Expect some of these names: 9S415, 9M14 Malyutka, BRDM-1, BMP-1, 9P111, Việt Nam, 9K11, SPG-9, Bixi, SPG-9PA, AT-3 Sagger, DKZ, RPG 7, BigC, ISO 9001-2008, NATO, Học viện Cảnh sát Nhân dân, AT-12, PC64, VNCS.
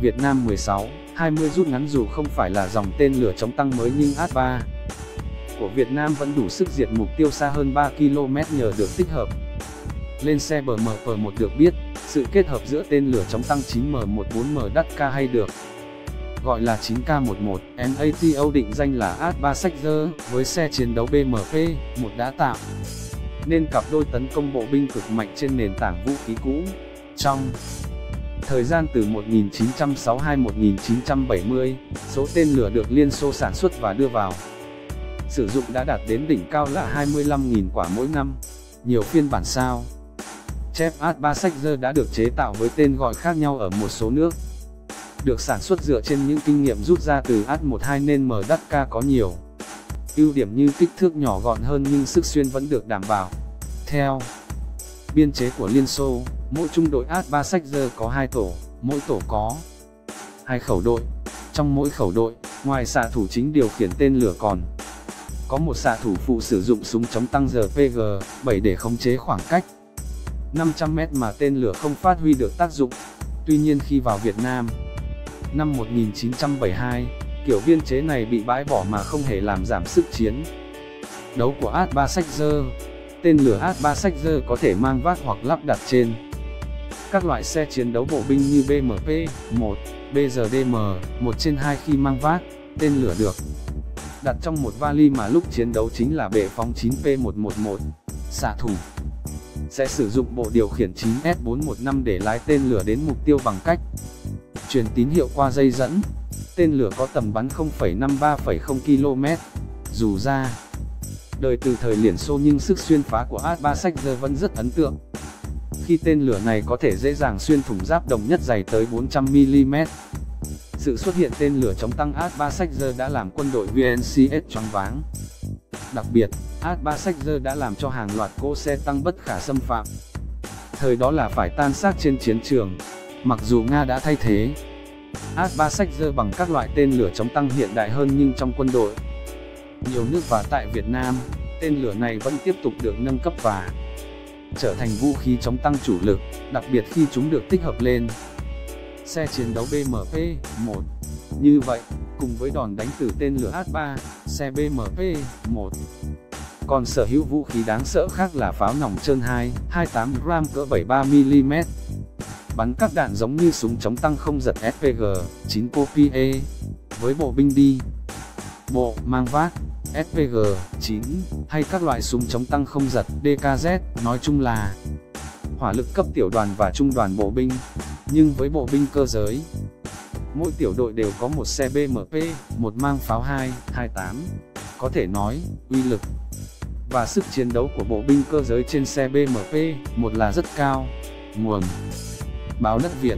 Việt Nam 16-20 rút ngắn dù không phải là dòng tên lửa chống tăng mới nhưng AT-3 của Việt Nam vẫn đủ sức diệt mục tiêu xa hơn 3 km nhờ được tích hợp lên xe BMP-1. Được biết, sự kết hợp giữa tên lửa chống tăng 9M14 Malyutka hay được gọi là 9K11, NATO định danh là AT-3 Sagger với xe chiến đấu BMP-1 đã tạo nên cặp đôi tấn công bộ binh cực mạnh trên nền tảng vũ khí cũ. Trong thời gian từ 1962-1970, số tên lửa được Liên Xô sản xuất và đưa vào sử dụng đã đạt đến đỉnh cao là 25.000 quả mỗi năm. Nhiều phiên bản sao chép AT-3 Sagger đã được chế tạo với tên gọi khác nhau ở một số nước, được sản xuất dựa trên những kinh nghiệm rút ra từ AT-12 nên Malyutka có nhiều ưu điểm như kích thước nhỏ gọn hơn nhưng sức xuyên vẫn được đảm bảo. Theo biên chế của Liên Xô, mỗi trung đội AT-3 Sagger có 2 tổ, mỗi tổ có 2 khẩu đội. Trong mỗi khẩu đội, ngoài xạ thủ chính điều khiển tên lửa còn có một xạ thủ phụ sử dụng súng chống tăng RPG 7 để khống chế khoảng cách 500m mà tên lửa không phát huy được tác dụng. Tuy nhiên khi vào Việt Nam, năm 1972, kiểu biên chế này bị bãi bỏ mà không hề làm giảm sức chiến đấu của AT-3 Sagger. Tên lửa AT-3 Sagger có thể mang vác hoặc lắp đặt trên các loại xe chiến đấu bộ binh như BMP-1, BRDM-1 trên 2 khi mang vác. Tên lửa được đặt trong một vali mà lúc chiến đấu chính là bệ phóng 9P111. Xạ thủ sẽ sử dụng bộ điều khiển 9S415 để lái tên lửa đến mục tiêu bằng cách truyền tín hiệu qua dây dẫn. Tên lửa có tầm bắn 0,53,0 km. Dù ra đời từ thời Liên Xô nhưng sức xuyên phá của AT-3 Sagger vẫn rất ấn tượng, khi tên lửa này có thể dễ dàng xuyên thủng giáp đồng nhất dày tới 400 mm. Sự xuất hiện tên lửa chống tăng AT-3 Sagger đã làm quân đội VNCS choáng váng. Đặc biệt, AT-3 Sagger đã làm cho hàng loạt cỗ xe tăng bất khả xâm phạm thời đó là phải tan xác trên chiến trường. Mặc dù Nga đã thay thế AT-3 Sagger bằng các loại tên lửa chống tăng hiện đại hơn nhưng trong quân đội nhiều nước và tại Việt Nam, tên lửa này vẫn tiếp tục được nâng cấp và trở thành vũ khí chống tăng chủ lực, đặc biệt khi chúng được tích hợp lên xe chiến đấu BMP-1. Như vậy, cùng với đòn đánh từ tên lửa AT-3, xe BMP-1 còn sở hữu vũ khí đáng sợ khác là pháo nòng trơn 2,28 g cỡ 73 mm, bắn các đạn giống như súng chống tăng không giật SPG-9PA với bộ binh đi bộ mang vác SPG-9 hay các loại súng chống tăng không giật DKZ, nói chung là hỏa lực cấp tiểu đoàn và trung đoàn bộ binh. Nhưng với bộ binh cơ giới, mỗi tiểu đội đều có một xe BMP-1 mang pháo 2,28. Có thể nói, uy lực và sức chiến đấu của bộ binh cơ giới trên xe BMP-1 là rất cao. Nguồn báo đất Việt.